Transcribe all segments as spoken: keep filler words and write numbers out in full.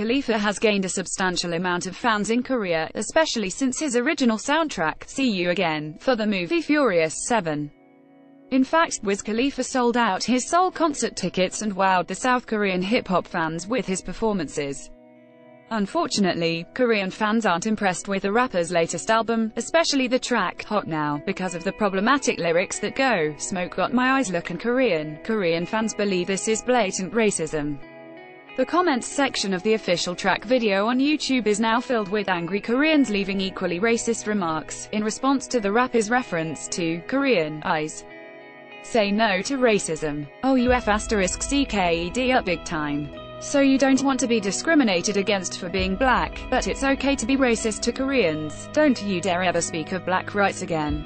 Khalifa has gained a substantial amount of fans in Korea, especially since his original soundtrack, See You Again, for the movie Furious seven. In fact, Wiz Khalifa sold out his Seoul concert tickets and wowed the South Korean hip-hop fans with his performances. Unfortunately, Korean fans aren't impressed with the rapper's latest album, especially the track, Hot Now, because of the problematic lyrics that go, "Smoke got my eyes looking Korean." Korean fans believe this is blatant racism. The comments section of the official track video on YouTube is now filled with angry Koreans leaving equally racist remarks, in response to the rapper's reference to Korean eyes. Say no to racism. OUF asterisk CKED up big time. So you don't want to be discriminated against for being black, but it's okay to be racist to Koreans. Don't you dare ever speak of black rights again.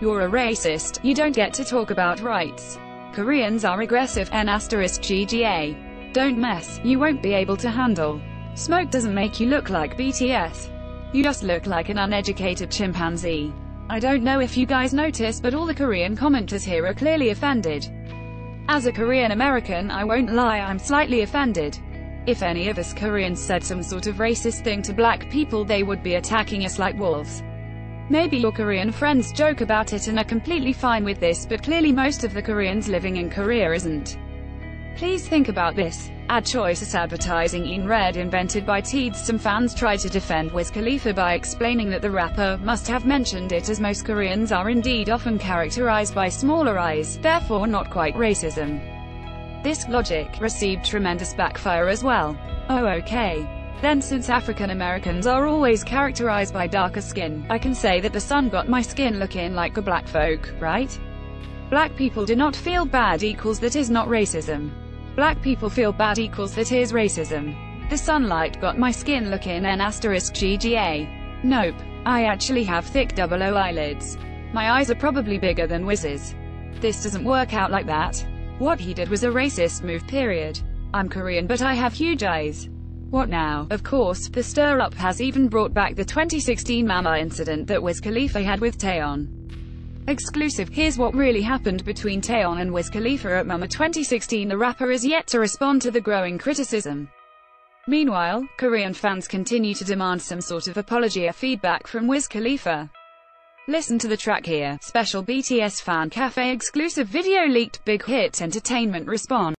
You're a racist, you don't get to talk about rights. Koreans are aggressive, N asterisk G G A. Don't mess, you won't be able to handle. Smoke doesn't make you look like B T S. You just look like an uneducated chimpanzee. I don't know if you guys notice, but all the Korean commenters here are clearly offended. As a Korean American, I won't lie, I'm slightly offended. If any of us Koreans said some sort of racist thing to black people, they would be attacking us like wolves. Maybe your Korean friends joke about it and are completely fine with this, but clearly most of the Koreans living in Korea isn't. Please think about this. Ad choices advertising in red invented by Teads. Some fans try to defend Wiz Khalifa by explaining that the rapper must have mentioned it, as most Koreans are indeed often characterized by smaller eyes, therefore not quite racism. This logic received tremendous backfire as well. Oh okay. Then, since African Americans are always characterized by darker skin, I can say that the sun got my skin looking like a black folk, right? Black people do not feel bad equals that is not racism. Black people feel bad equals that is racism. The sunlight got my skin looking N asterisk G G A. Nope. I actually have thick double O eyelids. My eyes are probably bigger than Wiz's. This doesn't work out like that. What he did was a racist move, period. I'm Korean, but I have huge eyes. What now? Of course, the stir-up has even brought back the twenty sixteen Mama incident that Wiz Khalifa had with Taeyeon. Exclusive, here's what really happened between Taeyeon and Wiz Khalifa at Mama twenty sixteen. The rapper is yet to respond to the growing criticism. Meanwhile, Korean fans continue to demand some sort of apology or feedback from Wiz Khalifa. Listen to the track here. Special B T S Fan Cafe exclusive video leaked. Big Hit Entertainment response.